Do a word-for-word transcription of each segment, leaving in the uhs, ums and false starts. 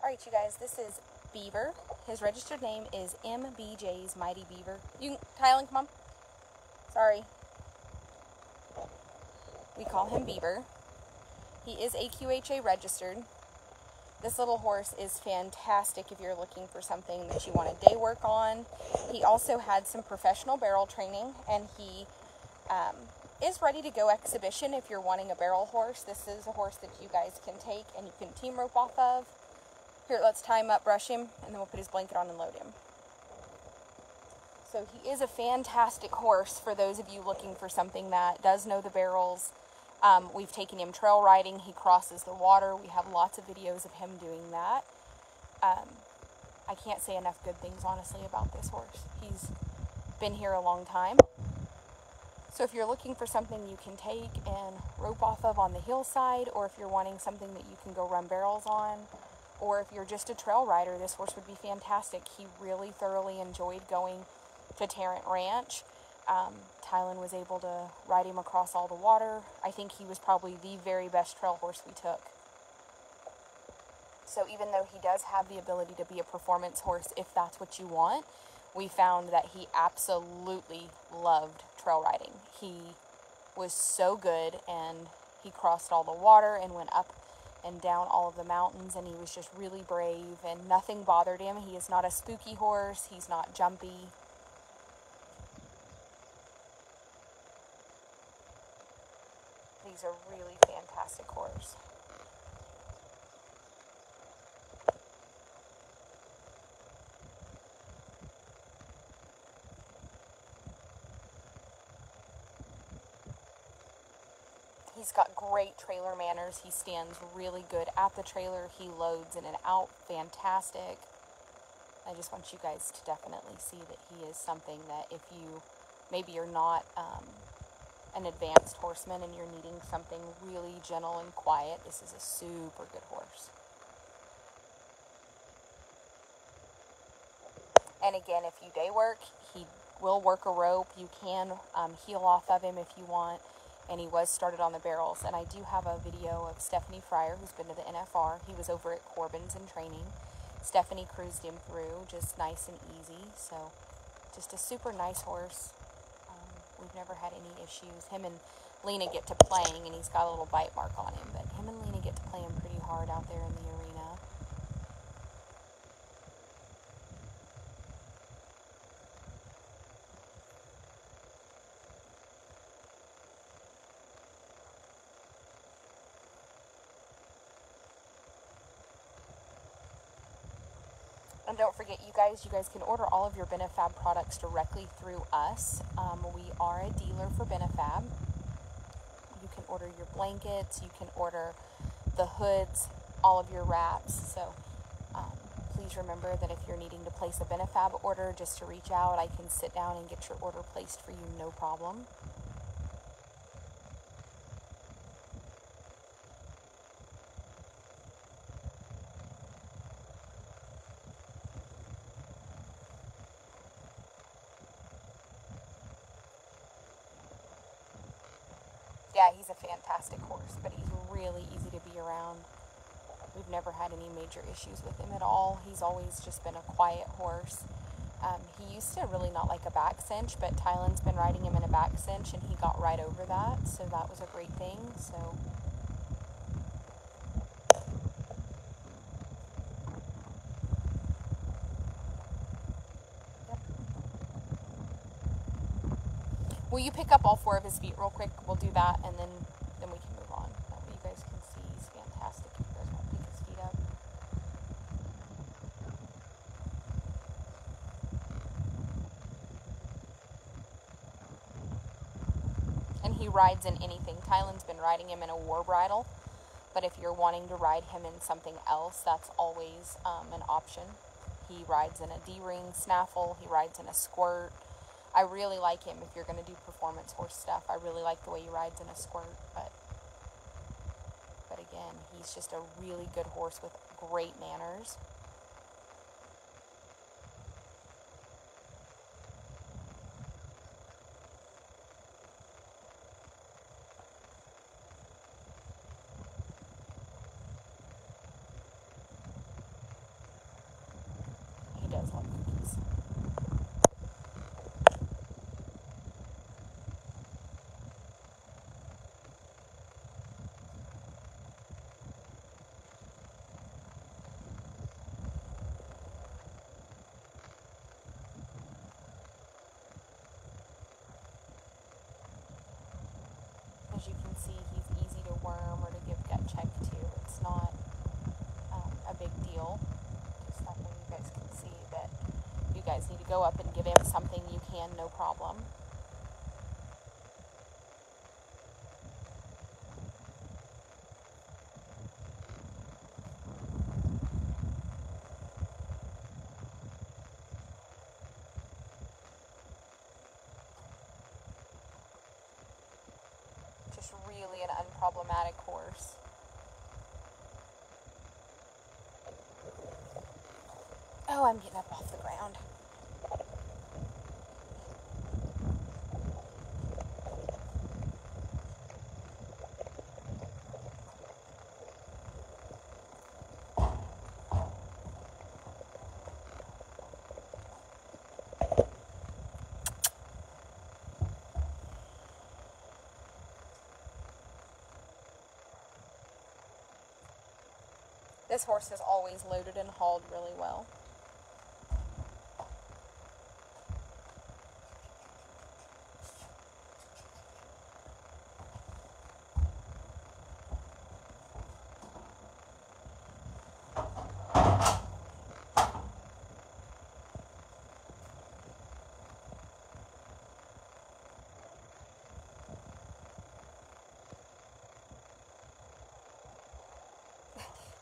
All right, you guys, this is Beaver. His registered name is M B J's Mighty Beaver. You, Tylan, come on. Sorry. We call him Beaver. He is A Q H A registered. This little horse is fantastic if you're looking for something that you want a day work on. He also had some professional barrel training, and he um, is ready to go exhibition if you're wanting a barrel horse. This is a horse that you guys can take and you can team rope off of. Here, let's tie him up, brush him, and then we'll put his blanket on and load him. So he is a fantastic horse for those of you looking for something that does know the barrels. Um, we've taken him trail riding. He crosses the water. We have lots of videos of him doing that. Um, I can't say enough good things, honestly, about this horse. He's been here a long time. So if you're looking for something you can take and rope off of on the hillside, or if you're wanting something that you can go run barrels on, or if you're just a trail rider, this horse would be fantastic. He really thoroughly enjoyed going to Tarrant Ranch. Um, Tylan was able to ride him across all the water. I think he was probably the very best trail horse we took. So even though he does have the ability to be a performance horse, if that's what you want, we found that he absolutely loved trail riding. He was so good, and he crossed all the water and went up and down all of the mountains, and he was just really brave, and nothing bothered him. He is not a spooky horse. He's not jumpy. He's a really fantastic horse. He's got great trailer manners. He stands really good at the trailer. He loads in and out fantastic. I just want you guys to definitely see that he is something that if you maybe you're not um, an advanced horseman and you're needing something really gentle and quiet, this is a super good horse. And again, if you day work, he will work a rope. You can um, heel off of him if you want, and he was started on the barrels. And I do have a video of Stephanie Fryer, who's been to the N F R. He was over at Corbin's in training. Stephanie cruised him through, just nice and easy. So just a super nice horse. We've never had any issues. Him and Lena get to playing, and he's got a little bite mark on him, but him and Lena get to play him pretty hard out there in the arena. And don't forget, you guys, you guys can order all of your Benefab products directly through us. Um, we are a dealer for Benefab. You can order your blankets, you can order the hoods, all of your wraps. So um, please remember that if you're needing to place a Benefab order, just to reach out, I can sit down and get your order placed for you, no problem. Yeah, he's a fantastic horse, but he's really easy to be around. We've never had any major issues with him at all. He's always just been a quiet horse. Um, he used to really not like a back cinch, but Tylan's been riding him in a back cinch, and he got right over that, so that was a great thing. So. Will you pick up all four of his feet real quick? We'll do that, and then, then we can move on. That way you guys can see he's fantastic if you guys want to pick his feet up. And he rides in anything. Tylan's been riding him in a war bridle, but if you're wanting to ride him in something else, that's always um, an option. He rides in a D-ring snaffle. He rides in a squirt. I really like him if you're going to do performance horse stuff. I really like the way he rides in a squirt, but but again, he's just a really good horse with great manners. is. As you can see, he's easy to worm or to give gut check to. It's not um, a big deal. Just that way you guys can see that you guys need to go up and give him something you can, no problem. Just really an unproblematic horse. Oh, I'm getting up off the ground. This horse is always loaded and hauled really well.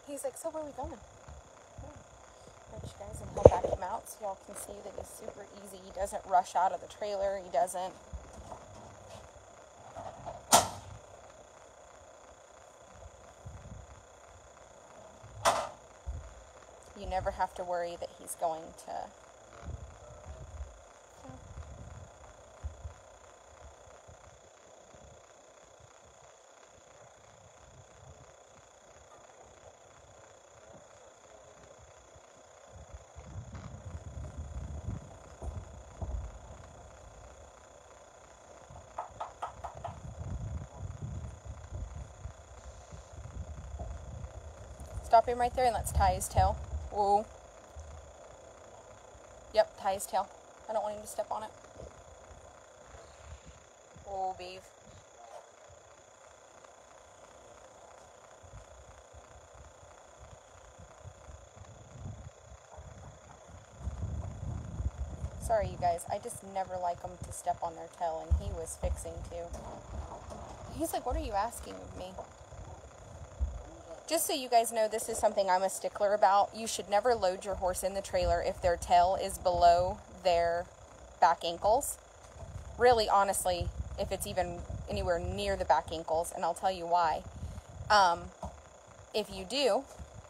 He's like, so where are we going? Let you guys and help back him out so y'all can see that he's super easy. He doesn't rush out of the trailer. He doesn't. You never have to worry that he's going to. Stop him right there and let's tie his tail. Whoa. Yep, tie his tail. I don't want him to step on it. Oh, beef. Sorry, you guys. I just never like them to step on their tail, and he was fixing to. He's like, what are you asking of me? Just so you guys know, this is something I'm a stickler about. You should never load your horse in the trailer if their tail is below their back ankles. Really, honestly, if it's even anywhere near the back ankles, and I'll tell you why. Um, if you do,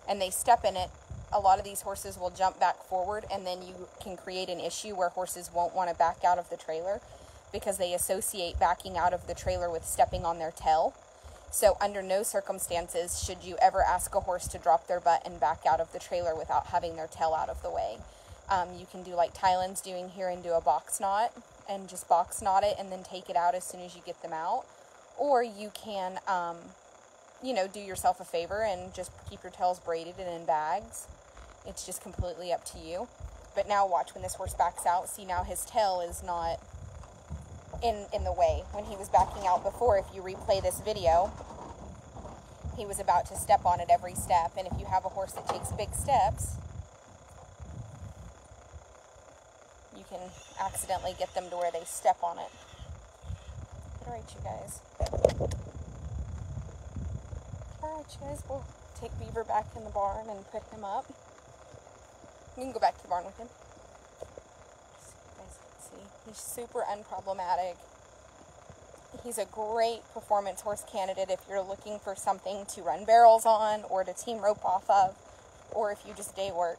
and they step in it, a lot of these horses will jump back forward, and then you can create an issue where horses won't want to back out of the trailer because they associate backing out of the trailer with stepping on their tail. So under no circumstances should you ever ask a horse to drop their butt and back out of the trailer without having their tail out of the way. Um, you can do like Tylan's doing here and do a box knot and just box knot it and then take it out as soon as you get them out. Or you can, um, you know, do yourself a favor and just keep your tails braided and in bags. It's just completely up to you. But now watch when this horse backs out. See, now his tail is not in in the way. When he was backing out before, if you replay this video, he was about to step on it every step. And if you have a horse that takes big steps, you can accidentally get them to where they step on it. All right, you guys. All right, you guys, we'll take Beaver back in the barn and pick him up. You can go back to the barn with him. He's super unproblematic. He's a great performance horse candidate if you're looking for something to run barrels on or to team rope off of, or if you just day work.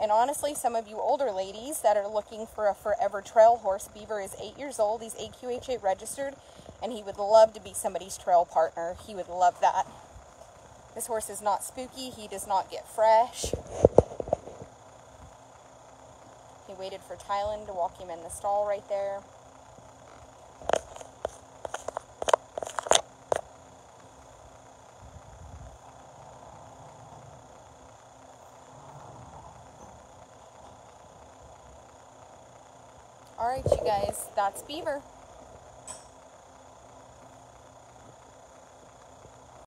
And honestly, some of you older ladies that are looking for a forever trail horse, Beaver is eight years old. He's A Q H A registered, and he would love to be somebody's trail partner. He would love that. This horse is not spooky. He does not get fresh. waited for Tylan to walk him in the stall right there. Alright you guys, that's Beaver.